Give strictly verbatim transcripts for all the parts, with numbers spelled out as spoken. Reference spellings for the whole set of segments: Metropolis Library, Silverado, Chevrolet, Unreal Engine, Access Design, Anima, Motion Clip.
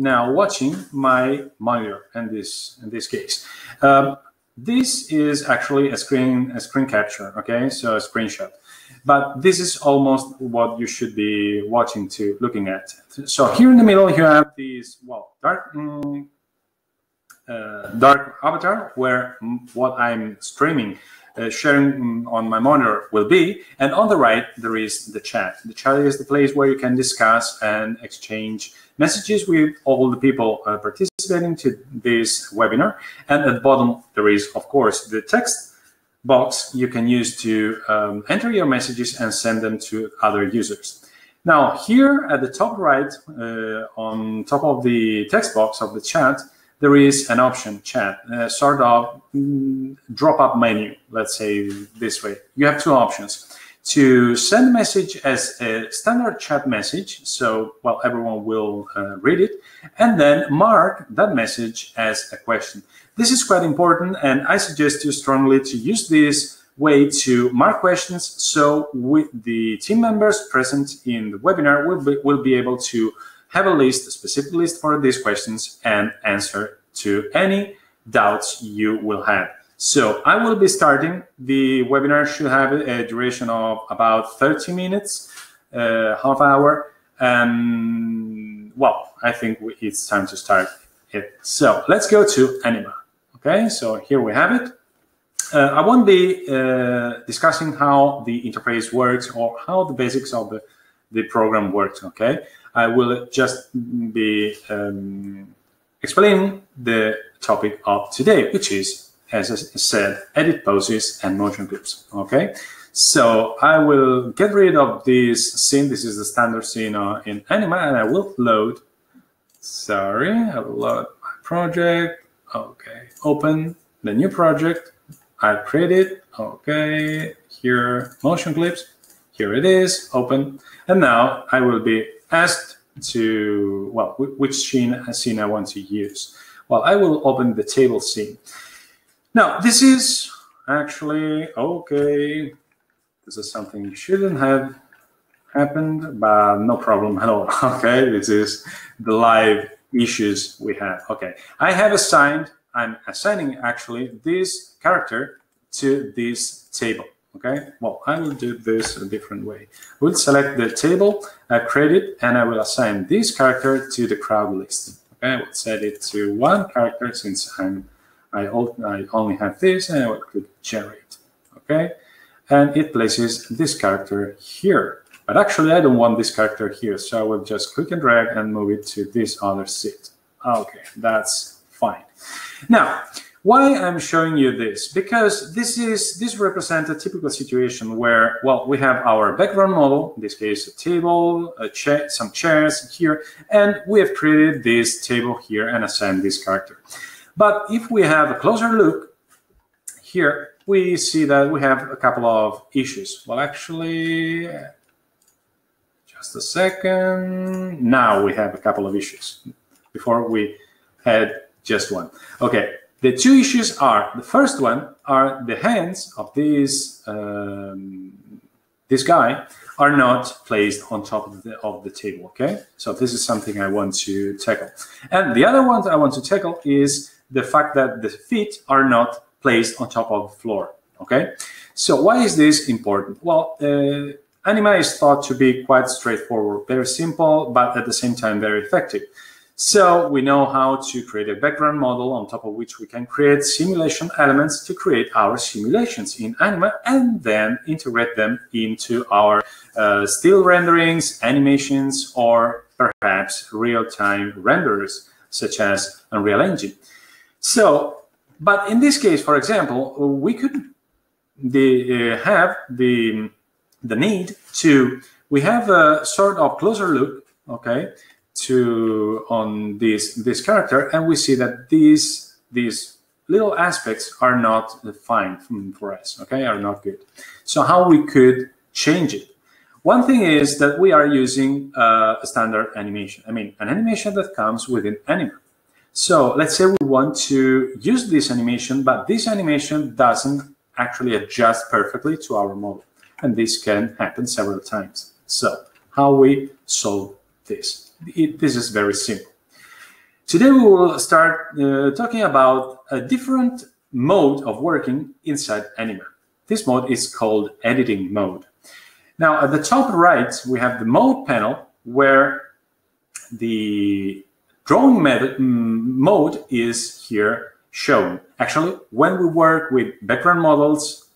now watching my monitor in this in this case. Um, this is actually a screen a screen capture, okay? So a screenshot. But this is almost what you should be watching to looking at. So here in the middle, you have this well dark mm, uh, dark avatar where what I'm streaming, uh, sharing on my monitor will be, and on the right there is the chat. The chat is the place where you can discuss and exchange messages with all the people uh, participating to this webinar. And at the bottom there is, of course, the text box you can use to um, enter your messages and send them to other users. Now here at the top right, uh, on top of the text box of the chat, there is an option, chat, uh, sort of mm, drop-up menu, let's say this way. You have two options: to send a message as a standard chat message, so well everyone will uh, read it, and then mark that message as a question. This is quite important, and I suggest you strongly to use this way to mark questions, so with the team members present in the webinar will be, will be able to have a list, a specific list for these questions, and answer to any doubts you will have. So I will be starting. The webinar should have a duration of about thirty minutes, uh, half hour, and well, I think it's time to start it. So let's go to Anima. Okay, so here we have it. Uh, I won't be uh, discussing how the interface works or how the basics of the, the program works, okay? I will just be um, explaining the topic of today, which is, as I said, edit poses and motion clips, okay? So I will get rid of this scene. This is the standard scene uh, in Anima, and I will load, sorry, I will load my project. Okay, open the new project I've created. Okay, here, motion clips. Here it is, open. And now I will be asked to, well, which scene, scene I want to use. Well, I will open the table scene. Now, this is actually, okay, this is something shouldn't have happened, but no problem at all. Okay, this is the live issues we have. Okay, I have assigned, I'm assigning actually this character to this table. Okay, well, I will do this a different way. We'll select the table I've created, and I will assign this character to the crowd list. Okay, I will set it to one character since I'm I, I only have this, and I will click generate. Okay, and it places this character here. But actually, I don't want this character here, so I will just click and drag and move it to this other seat. Okay, that's fine. Now, why I'm showing you this? Because this is this represents a typical situation where, well, we have our background model, in this case, a table, a chair, some chairs here, and we have created this table here and assigned this character. But if we have a closer look here, we see that we have a couple of issues. Well, actually, just a second. Now we have a couple of issues. Before we had just one. Okay, the two issues are, the first one are the hands of this um, this guy are not placed on top of the, of the table, okay? So this is something I want to tackle. And the other one I want to tackle is the fact that the feet are not placed on top of the floor, okay? So why is this important? Well, uh, Anima is thought to be quite straightforward, very simple, but at the same time very effective. So we know how to create a background model on top of which we can create simulation elements to create our simulations in Anima and then integrate them into our uh, still renderings, animations, or perhaps real-time renderers such as Unreal Engine. So, but in this case, for example, we could the, uh, have the... the need to, we have a sort of closer look, okay, to on this this character, and we see that these these little aspects are not fine for us, okay, are not good. So how we could change it? One thing is that we are using uh, a standard animation. I mean, an animation that comes within Anima. So let's say we want to use this animation, but this animation doesn't actually adjust perfectly to our model. And this can happen several times. So how we solve this? It, this is very simple. Today we will start uh, talking about a different mode of working inside Anima. This mode is called editing mode. Now at the top right, we have the mode panel where the drawing method, mode is here shown. Actually, when we work with background models,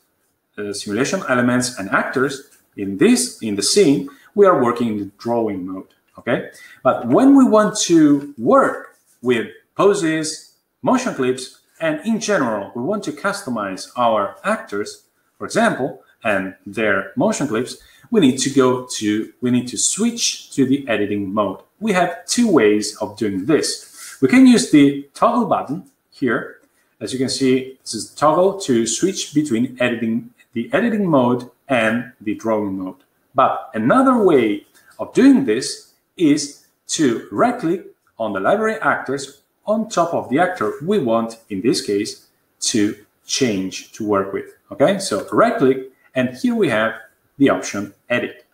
uh, simulation elements and actors in this, in the scene, we are working in the drawing mode, okay? But when we want to work with poses, motion clips, and in general, we want to customize our actors, for example, and their motion clips, we need to go to, we need to switch to the editing mode. We have two ways of doing this. We can use the toggle button here. As you can see, this is the toggle to switch between editing, the editing mode and the drawing mode. But another way of doing this is to right-click on the library actors on top of the actor we want, in this case, to change, to work with, okay? So right-click, and here we have the option edit,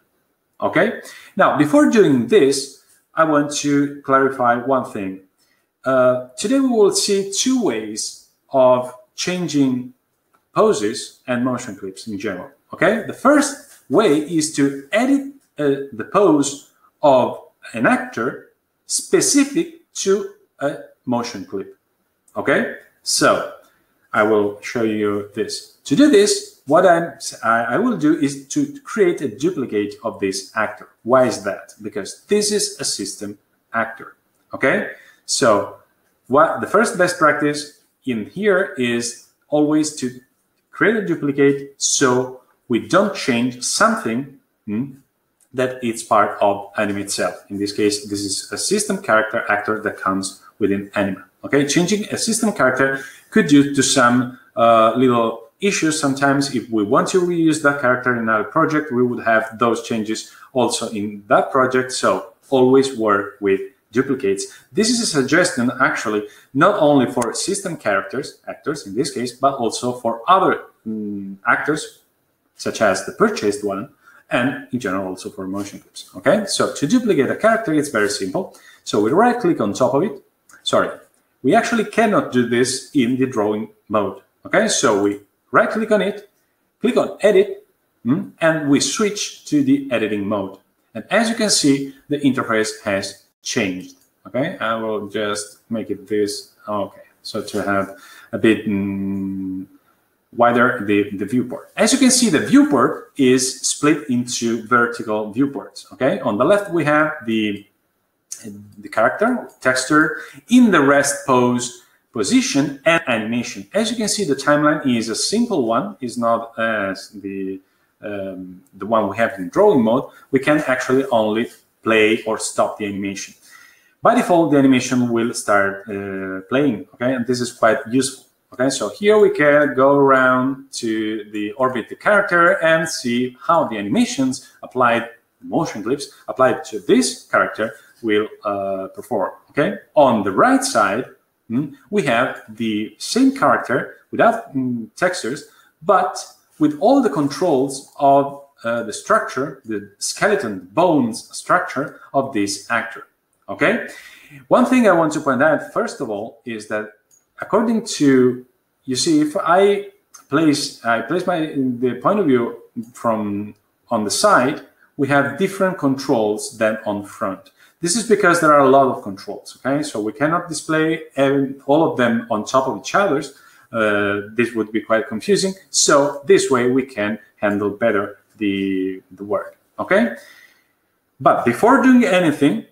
okay? Now, before doing this, I want to clarify one thing. Uh, today we will see two ways of changing poses and motion clips in general, okay? The first way is to edit uh, the pose of an actor specific to a motion clip, okay? So I will show you this. To do this, what I'm, I will do is to create a duplicate of this actor. Why is that? Because this is a system actor, okay? So what the first best practice in here is always to create a duplicate so we don't change something hmm, that it's part of Anima itself. In this case, this is a system character actor that comes within Anima. Okay, changing a system character could due to some uh, little issues. Sometimes if we want to reuse that character in our project, we would have those changes also in that project. So always work with duplicates. This is a suggestion actually, not only for system characters, actors in this case, but also for other mm, actors, such as the purchased one, and in general also for motion clips, okay? So to duplicate a character, it's very simple. So we right-click on top of it. Sorry, we actually cannot do this in the drawing mode, okay? So we right-click on it, click on edit, and we switch to the editing mode. And as you can see, the interface has changed, okay? I will just make it this, okay, so to have a bit, mm, wider the, the viewport. As you can see, the viewport is split into vertical viewports, okay? On the left, we have the, the character, texture, in the rest pose, position, and animation. As you can see, the timeline is a simple one, is not as the, um, the one we have in drawing mode. We can actually only play or stop the animation. By default, the animation will start uh, playing, okay? And this is quite useful. Okay, so here we can go around to the orbit the character and see how the animations applied, motion clips applied to this character will uh, perform, okay? On the right side, we have the same character without mm, textures, but with all the controls of uh, the structure, the skeleton, bones structure of this actor, okay? One thing I want to point out, first of all, is that according to, you see, if I place I place my the point of view from on the side, we have different controls than on front. This is because there are a lot of controls, okay? So we cannot display every, all of them on top of each other's. Uh, this would be quite confusing. So this way we can handle better the, the work, okay? But before doing anything,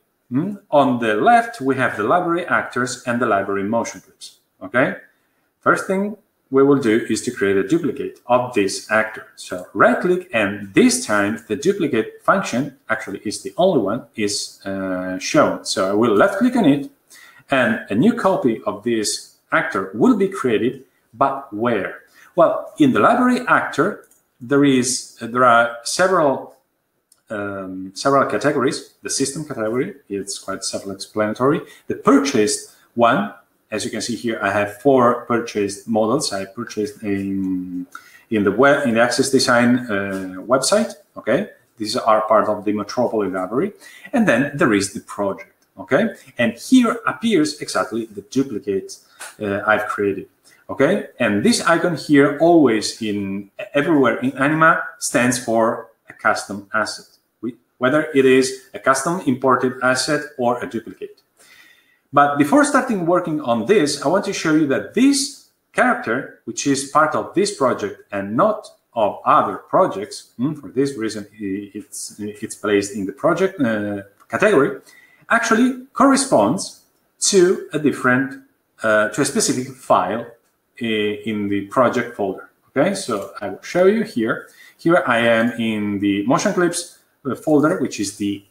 on the left, we have the library actors and the library motion clips. Okay, first thing we will do is to create a duplicate of this actor. So right click, and this time the duplicate function, actually is the only one, is uh, shown. So I will left click on it, and a new copy of this actor will be created, but where? Well, in the library actor, there is there are several um, several categories. The system category, it's quite self-explanatory. The purchased one, as you can see here, I have four purchased models. I purchased in in the web in the Access Design uh, website. Okay, these are part of the Metropolis Library, and then there is the project. Okay, and here appears exactly the duplicate uh, I've created. Okay, and this icon here, always in everywhere in Anima, stands for a custom asset, whether it is a custom imported asset or a duplicate. But before starting working on this, I want to show you that this character, which is part of this project and not of other projects, for this reason it's, it's placed in the project uh, category, actually corresponds to a different, uh, to a specific file in the project folder. Okay, so I will show you here. Here I am in the motion clips folder, which is the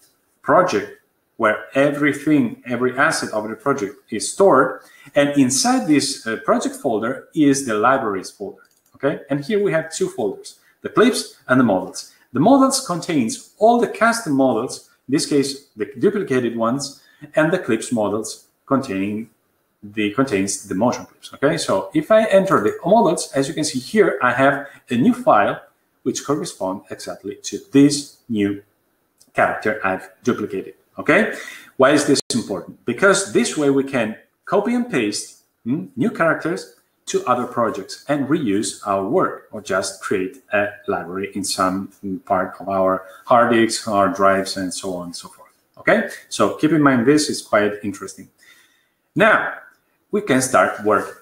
project where everything, every asset of the project is stored. And inside this uh, project folder is the libraries folder. Okay, and here we have two folders, the clips and the models. The models contains all the custom models, in this case, the duplicated ones, and the clips models containing the contains the motion clips. Okay, so if I enter the models, as you can see here, I have a new file which corresponds exactly to this new character I've duplicated. Okay, why is this important? Because this way we can copy and paste hmm, new characters to other projects and reuse our work, or just create a library in some part of our hard disks, hard drives, and so on and so forth. Okay, so keep in mind this is quite interesting. Now, we can start working.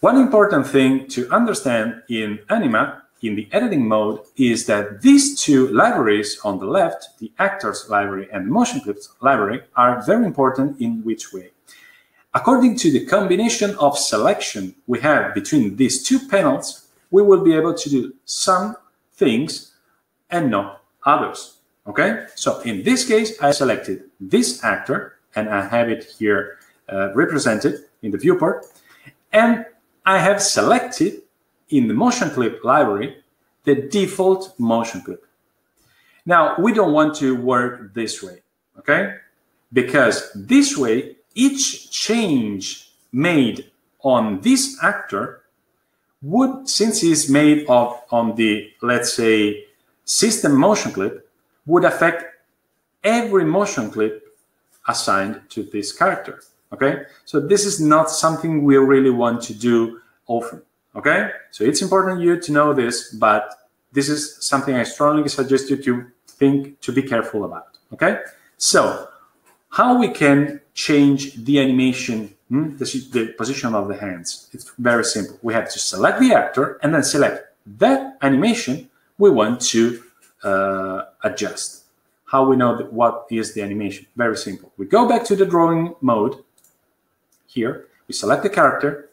One important thing to understand in Anima, in the editing mode, is that these two libraries on the left, the actors library and the motion clips library, are very important in which way? According to the combination of selection we have between these two panels, we will be able to do some things and not others, okay? So in this case, I selected this actor, and I have it here uh, represented in the viewport, and I have selected in the motion clip library the default motion clip. Now, we don't want to work this way, okay? Because this way, each change made on this actor would, since it's made of on the, let's say, system motion clip, would affect every motion clip assigned to this character, okay? So this is not something we really want to do often, okay? So it's important you to know this, but this is something I strongly suggest you to think, to be careful about, okay? So how we can change the animation, hmm, the, the position of the hands. It's very simple. We have to select the actor and then select that animation we want to uh, adjust. How we know that what is the animation? Very simple. We go back to the drawing mode. Here, we select the character.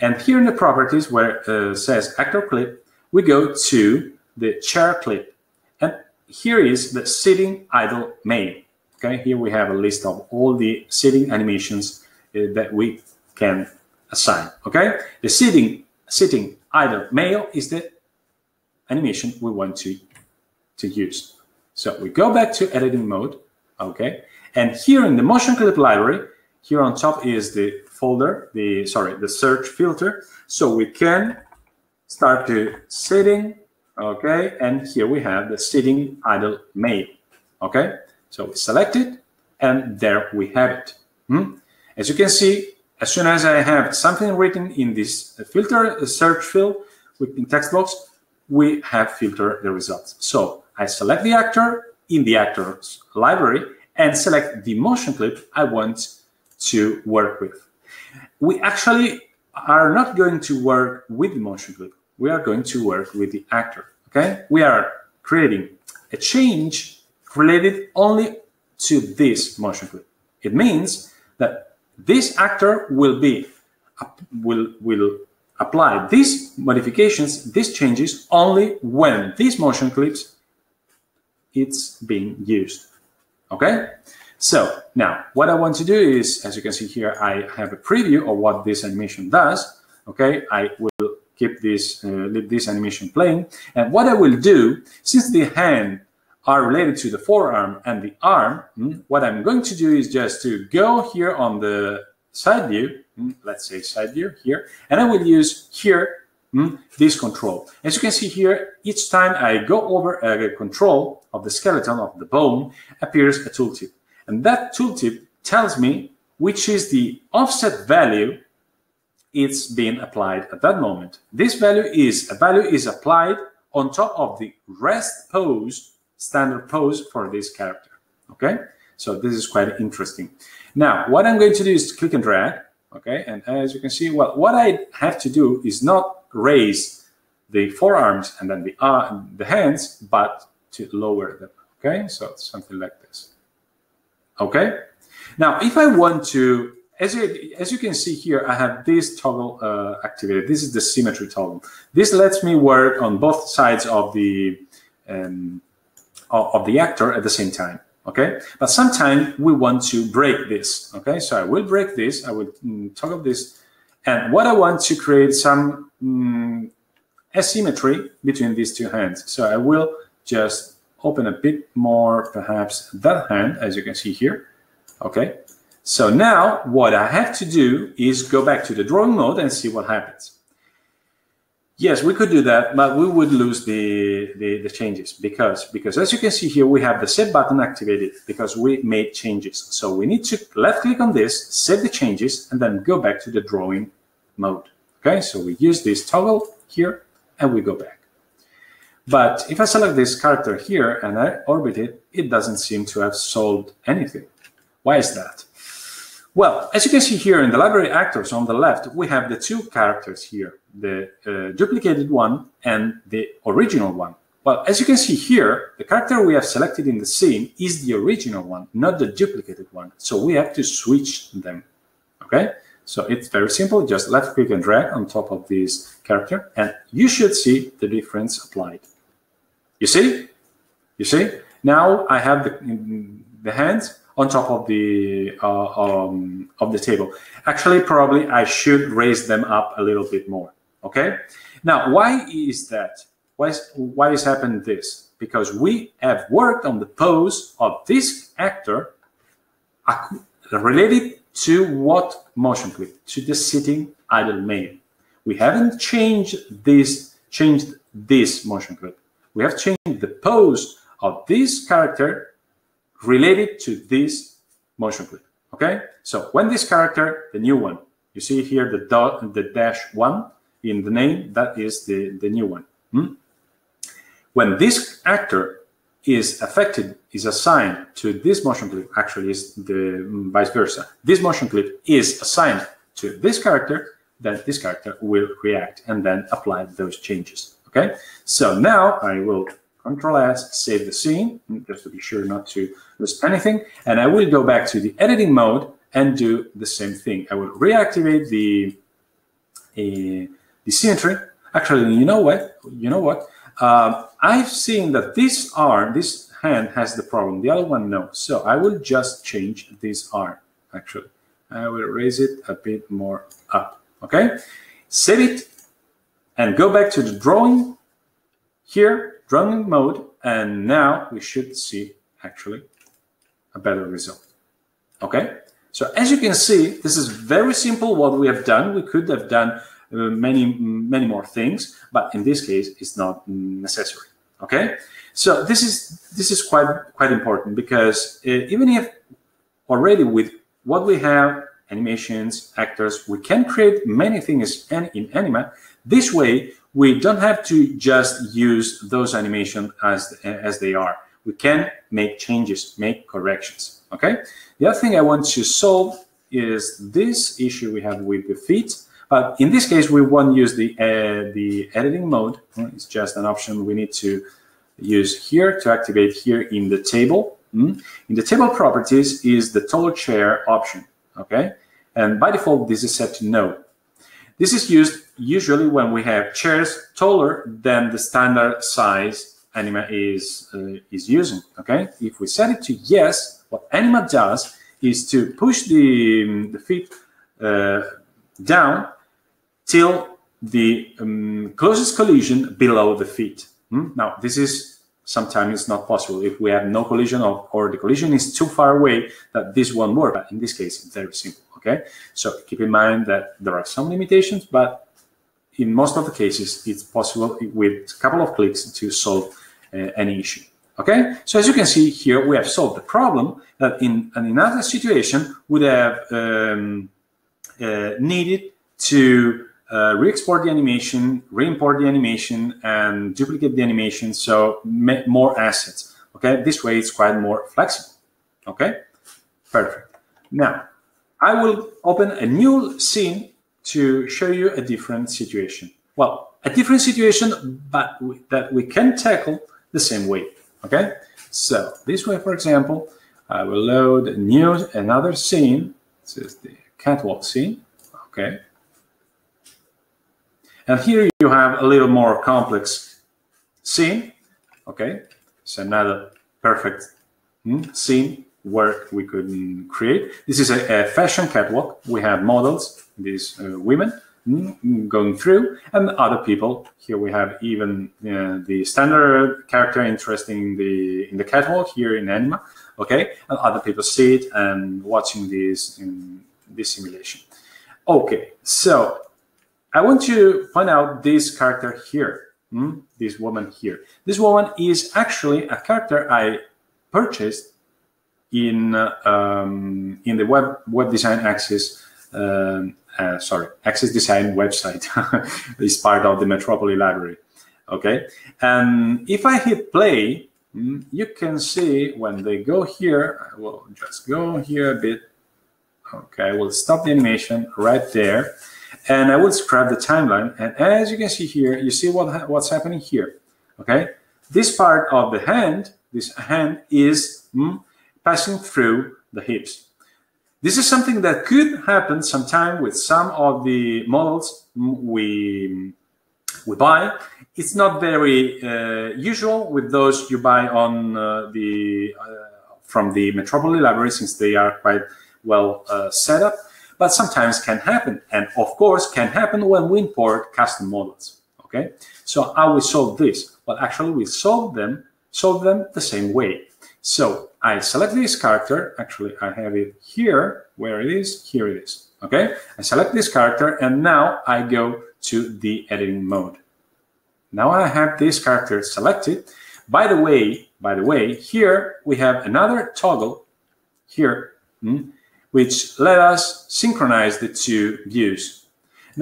And here in the properties where it uh, says actor clip, we go to the chair clip. And here is the sitting idle male. Okay, here we have a list of all the sitting animations uh, that we can assign. Okay, the sitting sitting idle male is the animation we want to to use. So we go back to editing mode. Okay, and here in the motion clip library, here on top is the folder, the sorry, the search filter. So we can start to sitting. Okay, and here we have the sitting idle male. Okay. So we select it, and there we have it. Hmm? As you can see, as soon as I have something written in this filter search field within text box, we have filtered the results. So I select the actor in the actor's library and select the motion clip I want to work with. We actually are not going to work with the motion clip. We are going to work with the actor, okay? We are creating a change related only to this motion clip. It means that this actor will be will will apply these modifications, these changes only when these motion clips it's being used. Okay? So now what I want to do is, as you can see here, I have a preview of what this animation does. Okay, I will keep this uh, leave this animation playing, and what I will do, since the hand are related to the forearm and the arm, what I'm going to do is just to go here on the side view, let's say side view here, and I will use here this control. As you can see here, each time I go over a control of the skeleton, of the bone, appears a tooltip. And that tooltip tells me which is the offset value it's being applied at that moment. This value is, a value is applied on top of the rest pose, standard pose for this character, okay? So this is quite interesting. Now, what I'm going to do is click and drag, okay? And as you can see, well, what I have to do is not raise the forearms and then the, uh, the hands, but to lower them, okay? So something like this, okay? Now, if I want to, as you, as you can see here, I have this toggle uh, activated. This is the symmetry toggle. This lets me work on both sides of the um, of the actor at the same time, okay? But sometimes we want to break this, okay? So I will break this, I will mm, toggle this, and what I want to create some mm, asymmetry between these two hands. So I will just open a bit more, perhaps, that hand, as you can see here, okay? So now what I have to do is go back to the drawing mode and see what happens. Yes, we could do that, but we would lose the, the, the changes because, because as you can see here, we have the save button activated because we made changes. So we need to left click on this, save the changes, and then go back to the drawing mode. Okay, so we use this toggle here and we go back. But if I select this character here and I orbit it, it doesn't seem to have solved anything. Why is that? Well, as you can see here in the library actors on the left, we have the two characters here, the uh, duplicated one and the original one. Well, as you can see here, the character we have selected in the scene is the original one, not the duplicated one. So we have to switch them, okay? So it's very simple, just left click and drag on top of this character and you should see the difference applied. You see? You see? Now I have the, the hands on top of the uh, um, of the table. Actually, probably I should raise them up a little bit more, okay? Now, why is that? Why is, why is happened this? Because we have worked on the pose of this actor related to what motion clip? To the sitting idle male. We haven't changed this, changed this motion clip. We have changed the pose of this character related to this motion clip, okay? So when this character, the new one, you see here the dot and the dash one in the name, that is the, the new one. Hmm? When this actor is affected, is assigned to this motion clip, actually is the mm, vice versa, this motion clip is assigned to this character, then this character will react and then apply those changes, okay? So now I will Control S, save the scene, just to be sure not to lose anything. And I will go back to the editing mode and do the same thing. I will reactivate the, uh, the symmetry. Actually, you know what? You know what? Um, I've seen that this arm, this hand has the problem. The other one, no. So I will just change this arm, actually. I will raise it a bit more up, okay? Save it and go back to the drawing here, drawing mode, and now we should see actually a better result, okay? So as you can see, this is very simple what we have done. We could have done uh, many, many more things, but in this case, it's not necessary, okay? So this is, this is quite, quite important because uh, even if already with what we have, animations, actors, we can create many things in, in Anima. This way, we don't have to just use those animations as, as they are. We can make changes, make corrections, okay? The other thing I want to solve is this issue we have with the feet, but in this case, we won't use the, uh, the editing mode. It's just an option we need to use here to activate here in the table. In the table properties is the taller chair option, okay? And by default, this is set to no. This is used usually when we have chairs taller than the standard size Anima is, uh, is using, okay? If we set it to yes, what Anima does is to push the, the feet uh, down till the um, closest collision below the feet. Hmm? Now, this is sometimes it's not possible. If we have no collision or, or the collision is too far away, that this won't work. But in this case, it's very simple, okay? So keep in mind that there are some limitations, but in most of the cases, it's possible with a couple of clicks to solve uh, any issue, Okay, so as you can see here, we have solved the problem that in an another situation would have um, uh, needed to uh, re-export the animation, re-import the animation, and duplicate the animation, so make more assets. Okay, this way it's quite more flexible. Okay, perfect. Now, I will open a new scene to show you a different situation. Well, a different situation, but that we can tackle the same way. Okay, so this way, for example, I will load a new another scene. This is the catwalk scene. Okay, and here you have a little more complex scene. Okay, it's another perfect scene where we could create. This is a, a fashion catwalk. We have models, these uh, women going through, and other people. Here we have even uh, the standard character interest in the in the catwalk here in Anima, okay, and other people see it and watching this in this simulation. Okay, so I want to point out this character here, hmm? this woman here. This woman is actually a character I purchased in uh, um, in the web web design Access. Um, Uh, sorry, Access Design website is part of the Metropolis Library, okay? And if I hit play, you can see when they go here, I will just go here a bit, okay, I will stop the animation right there, and I will scrub the timeline, and as you can see here, you see what ha what's happening here, okay? This part of the hand, this hand is mm, passing through the hips. This is something that could happen sometime with some of the models we we buy. It's not very uh, usual with those you buy on uh, the uh, from the Metropolis Library, since they are quite well uh, set up. But sometimes can happen, and of course can happen when we import custom models. Okay, so how we solve this? Well, actually we solve them solve them the same way. So I select this character, actually I have it here, where it is, here it is, okay? I select this character and now I go to the editing mode. Now I have this character selected. By the way, by the way, here we have another toggle here, which let us synchronize the two views.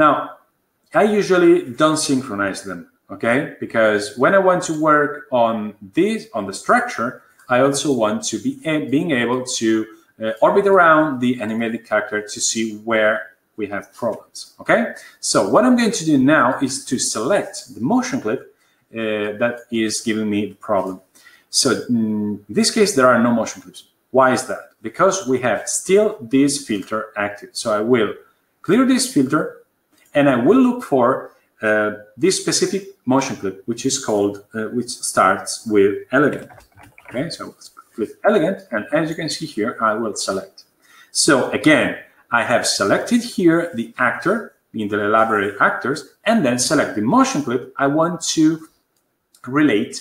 Now, I usually don't synchronize them, okay? Because when I want to work on this, on the structure, I also want to be being able to uh, orbit around the animated character to see where we have problems, okay? So what I'm going to do now is to select the motion clip uh, that is giving me the problem. So in this case, there are no motion clips. Why is that? Because we have still this filter active. So I will clear this filter and I will look for uh, this specific motion clip, which is called, uh, which starts with elegant. Okay, so let's click elegant, and as you can see here, I will select. So again, I have selected here the actor, in the library actors, and then select the motion clip I want to relate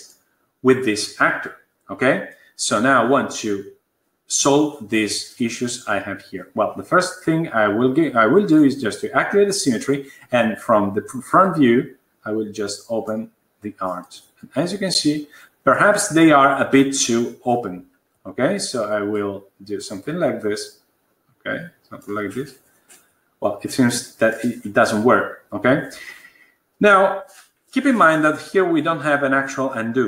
with this actor, okay? So now I want to solve these issues I have here. Well, the first thing I will, get, I will do is just to activate the symmetry, and from the front view, I will just open the arms. And as you can see, perhaps they are a bit too open, okay? So I will do something like this, okay? Something like this. Well, it seems that it doesn't work, okay? Now, keep in mind that here we don't have an actual undo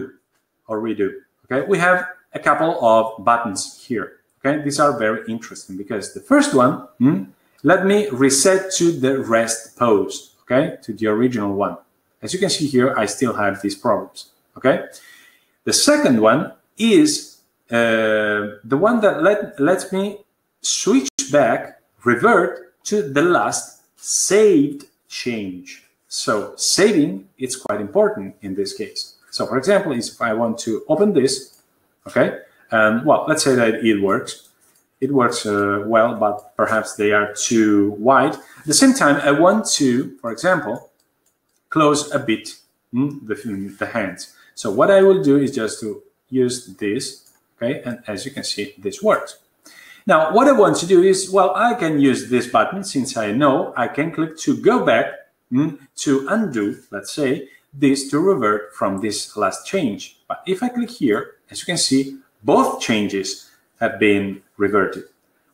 or redo, okay? We have a couple of buttons here, okay? These are very interesting because the first one, hmm, let me reset to the rest pose, okay? To the original one. As you can see here, I still have these problems, okay? The second one is uh, the one that let, lets me switch back, revert to the last saved change. So saving is quite important in this case. So for example, if I want to open this, okay, and well, let's say that it works. It works uh, well, but perhaps they are too wide. At the same time, I want to, for example, close a bit mm, the, the hands. So what I will do is just to use this, okay? And as you can see, this works. Now, what I want to do is, well, I can use this button since I know I can click to go back mm, to undo, let's say, this to revert from this last change. But if I click here, as you can see, both changes have been reverted.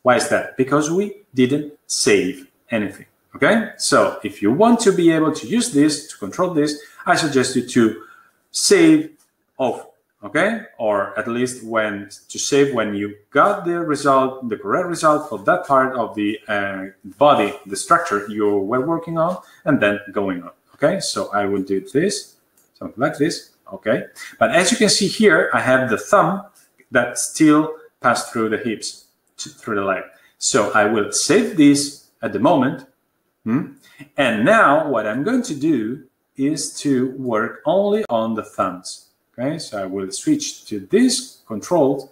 Why is that? Because we didn't save anything, okay? So if you want to be able to use this, to control this, I suggest you to save off, okay? Or at least when to save when you got the result, the correct result for that part of the uh, body, the structure you were working on, and then going on, okay? So I will do this, something like this, okay? But as you can see here, I have the thumb that still passed through the hips, to, through the leg. So I will save this at the moment. Hmm? And now what I'm going to do is to work only on the thumbs. Okay, so I will switch to this controls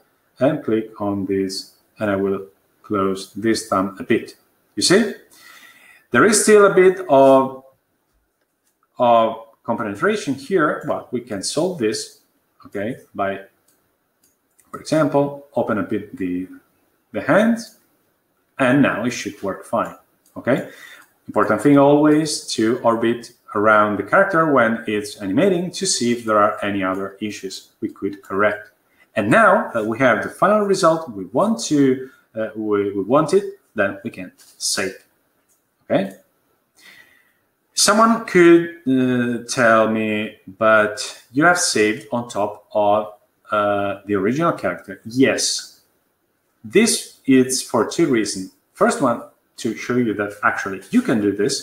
and click on this, and I will close this thumb a bit. You see? There is still a bit of, of compenetration here, but we can solve this, okay, by, for example, open a bit the, the hands, and now it should work fine, okay? Important thing always to orbit around the character when it's animating to see if there are any other issues we could correct. And now that we have the final result we want to, uh, we, we want it, then we can save, okay? Someone could uh, tell me, but you have saved on top of uh, the original character. Yes, this is for two reasons. First one, to show you that actually you can do this,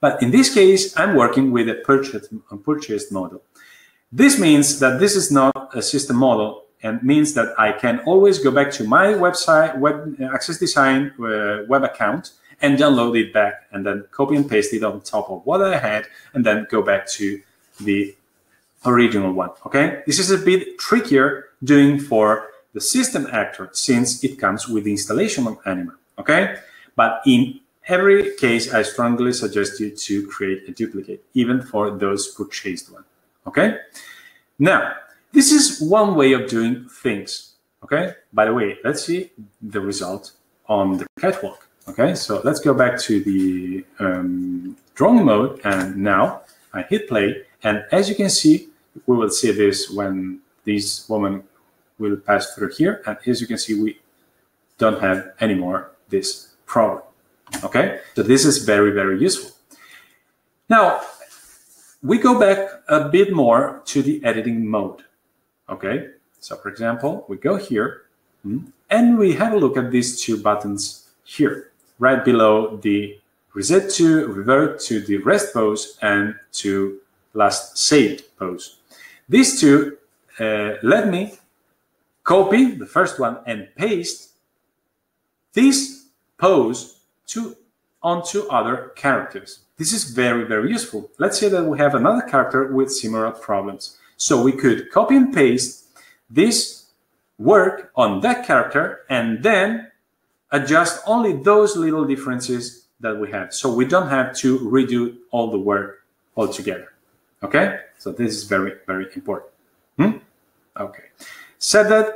but in this case, I'm working with a purchase, a purchase model. This means that this is not a system model and means that I can always go back to my website, web, Access Design uh, web account, and download it back and then copy and paste it on top of what I had and then go back to the original one, okay? This is a bit trickier doing for the system actor since it comes with the installation of Anima, okay? But in every case, I strongly suggest you to create a duplicate, even for those purchased one, okay? Now, this is one way of doing things, okay? By the way, let's see the result on the catwalk. Okay, so let's go back to the um, drawing mode, and now I hit play, and as you can see, we will see this when this woman will pass through here, and as you can see, we don't have anymore this problem, okay? So this is very, very useful. Now, we go back a bit more to the editing mode, okay? So, for example, we go here, and we have a look at these two buttons here. Right below the reset to, revert to the rest pose and to last saved pose. These two uh, let me copy the first one and paste this pose to onto other characters. This is very, very useful. Let's say that we have another character with similar problems. So we could copy and paste this work on that character and then adjust only those little differences that we have. So we don't have to redo all the work altogether, okay? So this is very, very important. Hmm? Okay, said that,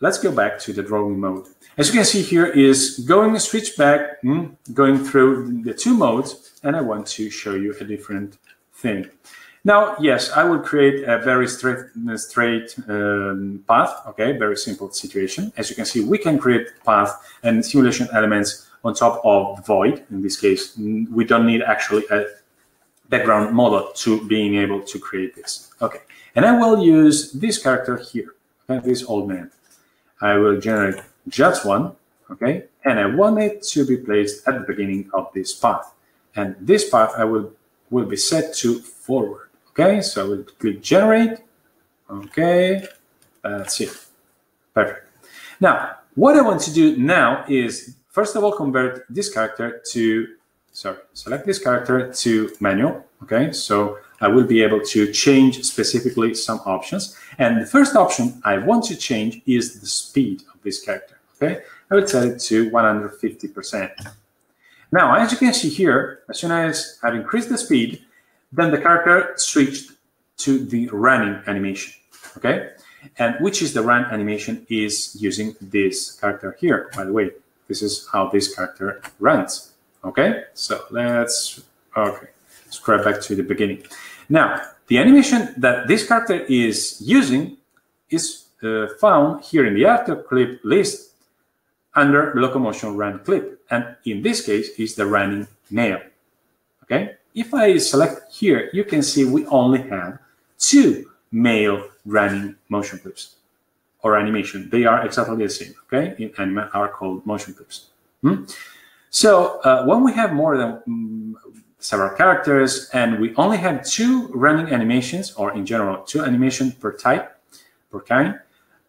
let's go back to the drawing mode. As you can see here is going switch back, hmm, going through the two modes, and I want to show you a different thing. Now, yes, I will create a very straight, straight um, path, okay, very simple situation. As you can see, we can create path and simulation elements on top of void. In this case, we don't need actually a background model to being able to create this. Okay, and I will use this character here, okay, this old man. I will generate just one, okay, and I want it to be placed at the beginning of this path. And this path I will, will be set to forward. Okay, so we'll click generate. Okay, that's it. Perfect. Now, what I want to do now is, first of all, convert this character to, sorry, select this character to manual. Okay, so I will be able to change specifically some options. And the first option I want to change is the speed of this character. Okay, I will set it to one hundred fifty percent. Now, as you can see here, as soon as I've increased the speed, then the character switched to the running animation, okay? And which is the run animation is using this character here. By the way, this is how this character runs, okay? So let's, okay, let's grab back to the beginning. Now, the animation that this character is using is uh, found here in the actor clip list under locomotion run clip, and in this case is the running nail. Okay, if I select here, you can see we only have two male running motion clips or animation. They are exactly the same. Okay, in Anima are called motion clips. Hmm? So uh, when we have more than um, several characters and we only have two running animations, or in general two animations per type, per kind,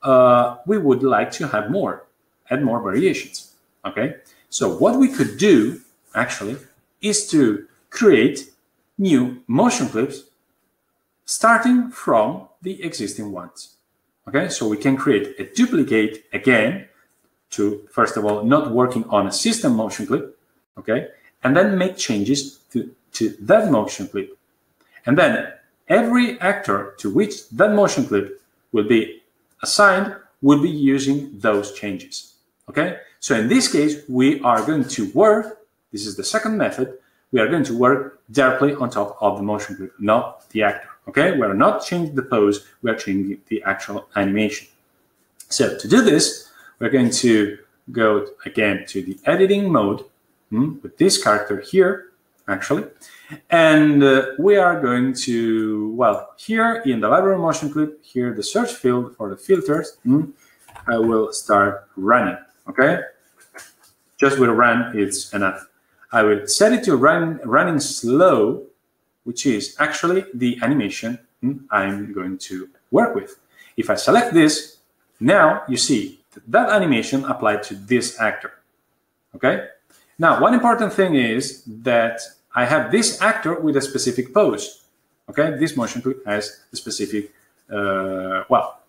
uh, we would like to have more, add more variations. Okay, so what we could do actually is to create new motion clips starting from the existing ones. Okay, so we can create a duplicate again to, first of all, not working on a system motion clip, okay, and then make changes to, to that motion clip. And then every actor to which that motion clip will be assigned will be using those changes, okay? So in this case, we are going to work, this is the second method, we are going to work directly on top of the motion clip, not the actor, okay? We are not changing the pose, we are changing the actual animation. So to do this, we're going to go again to the editing mode, hmm, with this character here, actually. And uh, we are going to, well, here in the library motion clip, here the search field for the filters, hmm, I will start running, okay? Just with a run, it's enough. I will set it to run, running slow, which is actually the animation hmm, I'm going to work with. If I select this, now you see that animation applied to this actor, okay? Now, one important thing is that I have this actor with a specific pose, okay? This motion clip has a specific, uh, well,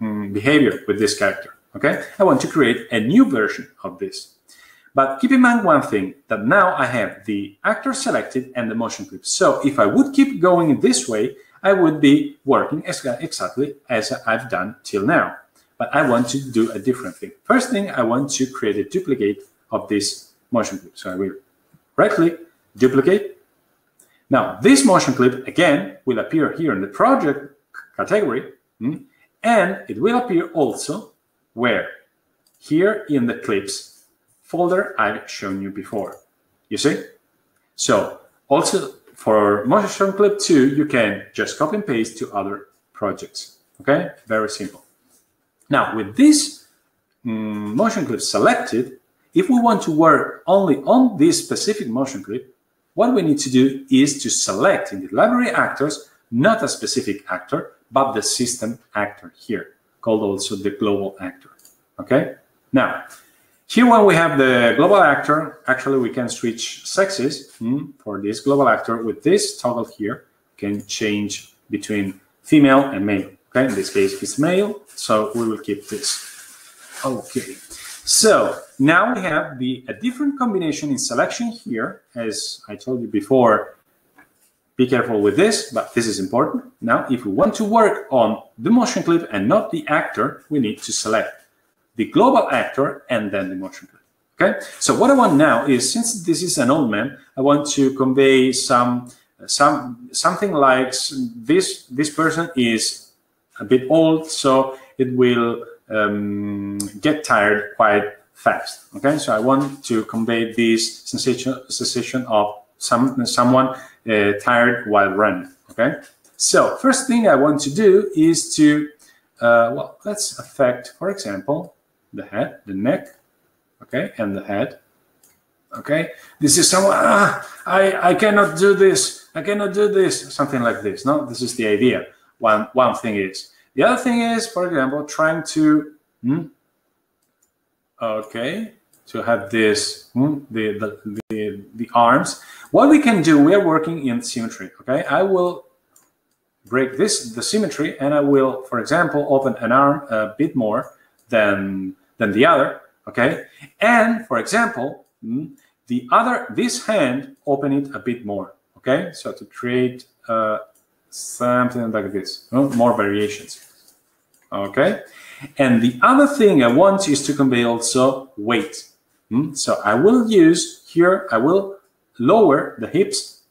mm, behavior with this character, okay? I want to create a new version of this. But keep in mind one thing, that now I have the actor selected and the motion clip. So if I would keep going this way, I would be working as, exactly as I've done till now. But I want to do a different thing. First thing, I want to create a duplicate of this motion clip. So I will right-click, duplicate. Now, this motion clip, again, will appear here in the project category, and it will appear also where? Here in the clips folder I've shown you before. You see? So also for motion clip two, you can just copy and paste to other projects. Okay? Very simple. Now, with this um, motion clip selected, if we want to work only on this specific motion clip, what we need to do is to select in the library actors, not a specific actor, but the system actor here, called also the global actor, okay? Now, here when we have the global actor, actually we can switch sexes hmm, for this global actor with this toggle here, can change between female and male. Okay, in this case, it's male, so we will keep this. Okay, so now we have the, a different combination in selection here. As I told you before, be careful with this, but this is important. Now, if we want to work on the motion clip and not the actor, we need to select the global actor and then the motion clip. Okay, so what I want now is, since this is an old man, I want to convey some, some something like this, this person is a bit old, so it will um, get tired quite fast, okay? So I want to convey this sensation, sensation of some, someone uh, tired while running, okay? So first thing I want to do is to, uh, well, let's affect, for example, the head, the neck, okay, and the head, okay? This is someone, ah, I, I cannot do this, I cannot do this, something like this, no? This is the idea. One, one thing is. The other thing is, for example, trying to, hmm, okay, to have this, hmm, the, the, the, the arms. What we can do, we are working in symmetry, okay? I will break this, the symmetry, and I will, for example, open an arm a bit more than, than the other, okay? And, for example, hmm, the other, this hand, open it a bit more, okay? So to create uh, something like this, more variations, okay? And the other thing I want is to convey also weight. So I will use here, I will lower the hips.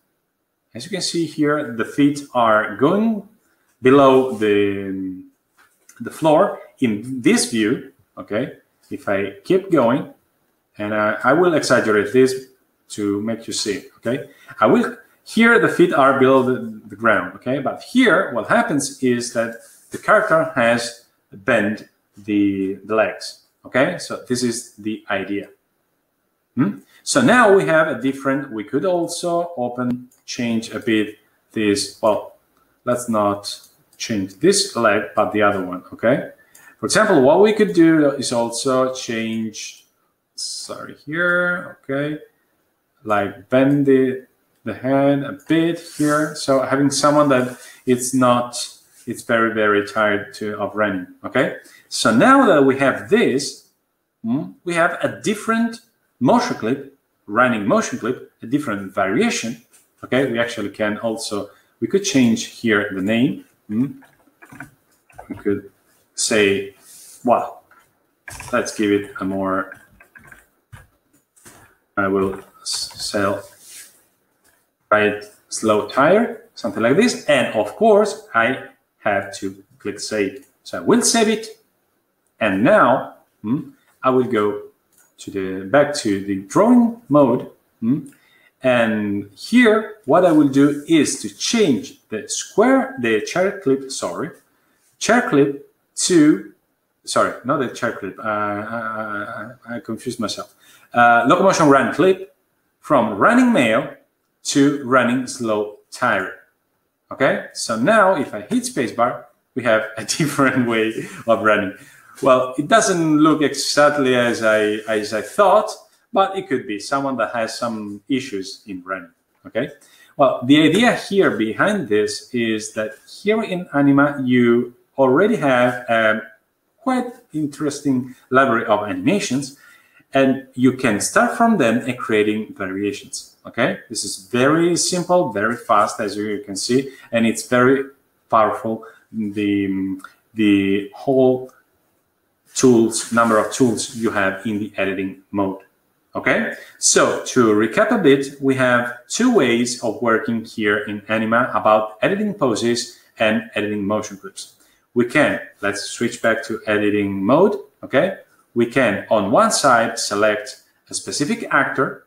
As you can see here, the feet are going below the, the floor in this view, okay, if I keep going, and I, I will exaggerate this to make you see, okay? I will, here the feet are below the, the ground, okay? But here what happens is that the character has bent the, the legs, okay? So this is the idea. Hmm? So now we have a different, we could also open, change a bit this, well, let's not change this leg, but the other one, okay? For example, what we could do is also change, sorry, here, okay? Like bend the, the head a bit here. So having someone that it's not, it's very, very tired to, of running, okay? So now that we have this, hmm, we have a different motion clip, running motion clip, a different variation, okay? We actually can also, we could change here the name. Hmm? We could say, well, let's give it a more, I will sell right slow tire, something like this. And of course, I have to click save. So I will save it. And now hmm, I will go to the back to the drawing mode. Hmm, and here, what I will do is to change the square, the chair clip, sorry, chair clip to, sorry, not the chair clip, uh, I, I, I confused myself. Uh, locomotion run clip from running male to running slow tire. Okay, so now if I hit spacebar, we have a different way of running. Well, it doesn't look exactly as I, as I thought, but it could be someone that has some issues in running, okay? Well, the idea here behind this is that here in Anima, you already have a quite interesting library of animations, and you can start from them and creating variations, okay? This is very simple, very fast, as you can see, and it's very powerful. The, the whole tools, number of tools you have in the editing mode. Okay, so to recap a bit, we have two ways of working here in Anima about editing poses and editing motion clips. We can, let's switch back to editing mode, okay? We can, on one side, select a specific actor,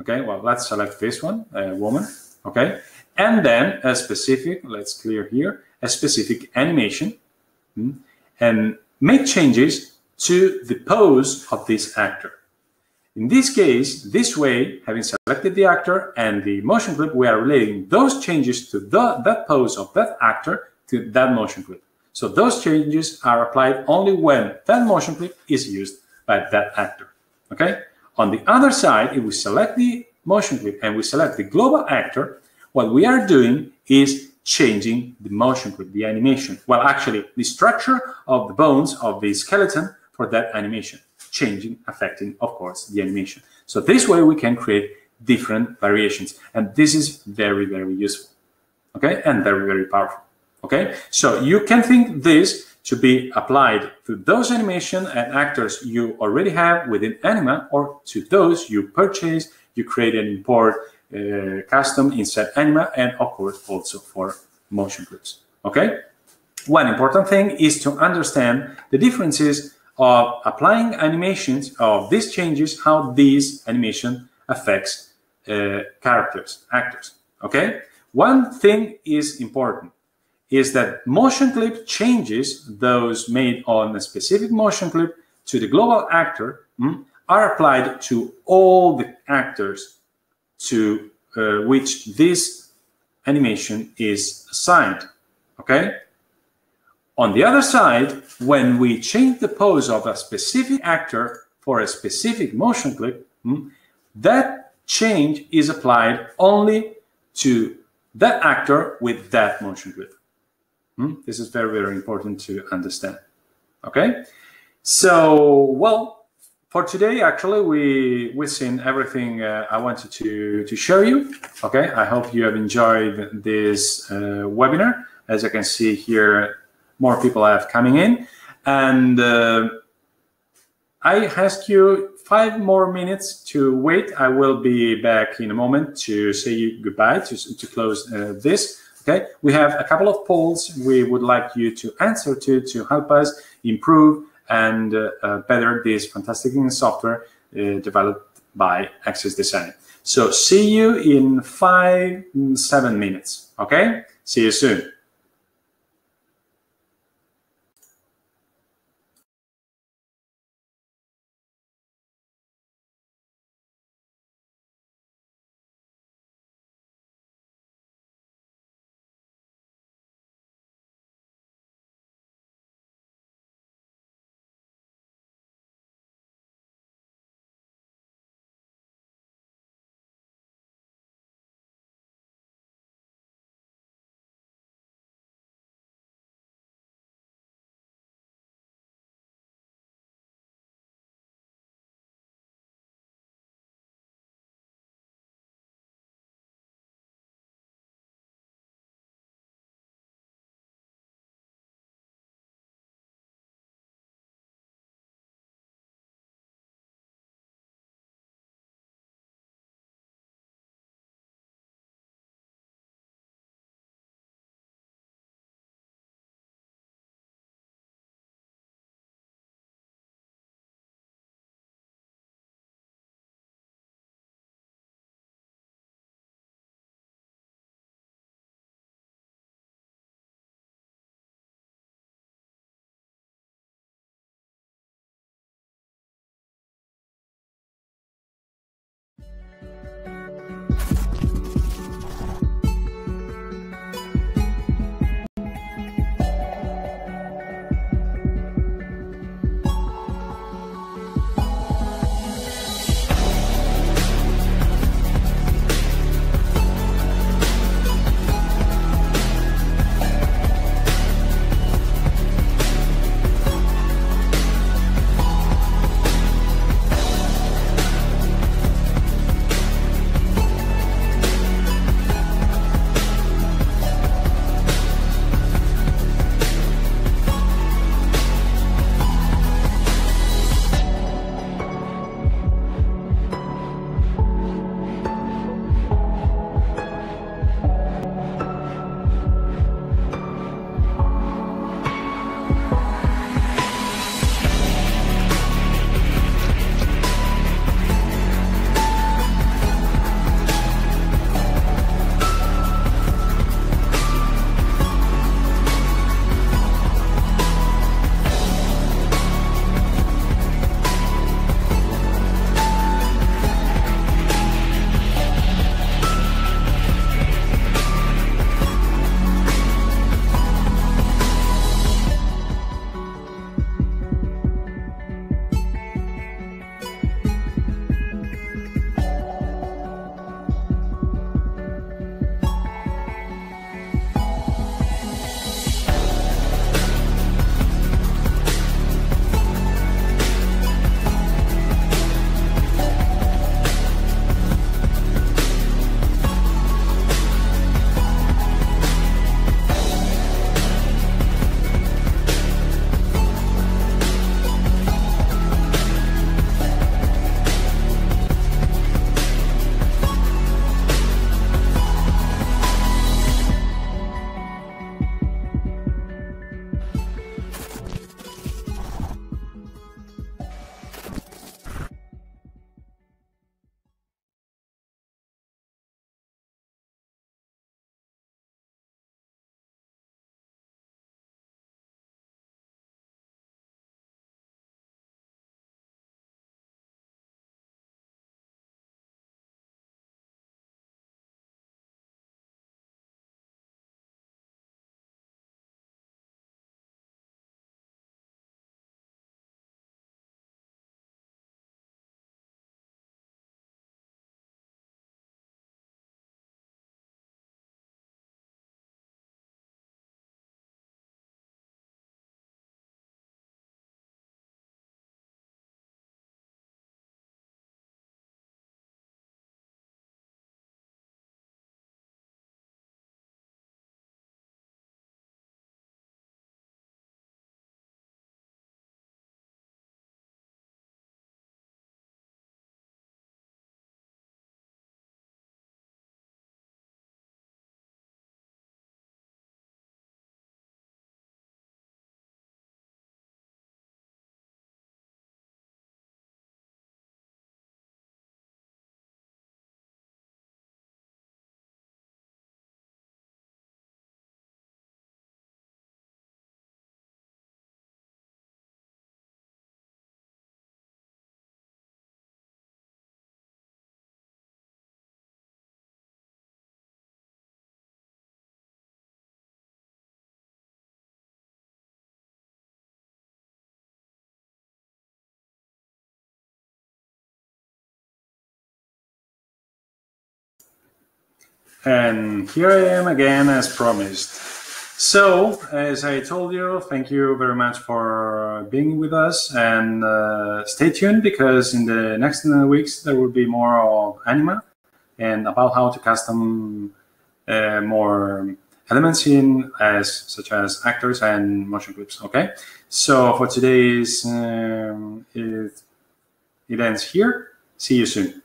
okay? Well, let's select this one, a woman, okay? And then a specific, let's clear here, a specific animation, and make changes to the pose of this actor. In this case, this way, having selected the actor and the motion clip, we are relating those changes to the, that pose of that actor to that motion clip. So those changes are applied only when that motion clip is used by that actor, okay? On the other side, if we select the motion clip and we select the global actor, what we are doing is changing the motion clip, the animation. Well, actually, the structure of the bones of the skeleton for that animation. Changing, affecting, of course, the animation. So this way we can create different variations. And this is very, very useful, okay? And very, very powerful, okay? So you can think this to be applied to those animation and actors you already have within Anima, or to those you purchase, you create and import uh, custom inside Anima, and of course also for motion clips, okay? One important thing is to understand the differences of applying animations of these changes, how these animation affects uh, characters, actors, okay? One thing is important, is that motion clip changes, those made on a specific motion clip to the global actor, mm, are applied to all the actors to uh, which this animation is assigned, okay? On the other side, when we change the pose of a specific actor for a specific motion clip, that change is applied only to that actor with that motion clip. This is very, very important to understand, okay? So, well, for today, actually, we, we've seen everything uh, I wanted to, to show you, okay? I hope you have enjoyed this uh, webinar. As you can see here, more people have coming in, and uh, I ask you five more minutes to wait. I will be back in a moment to say goodbye, to, to close uh, this. Okay, we have a couple of polls we would like you to answer to to help us improve and uh, uh, better this fantastic software uh, developed by Access Design. So see you in five, seven minutes, okay? See you soon. And here I am again, as promised. So, as I told you, thank you very much for being with us, and uh, stay tuned, because in the next weeks there will be more of Anima and about how to custom uh, more elements in, as such as actors and motion clips. Okay, so for today's um, it, it ends here. See you soon.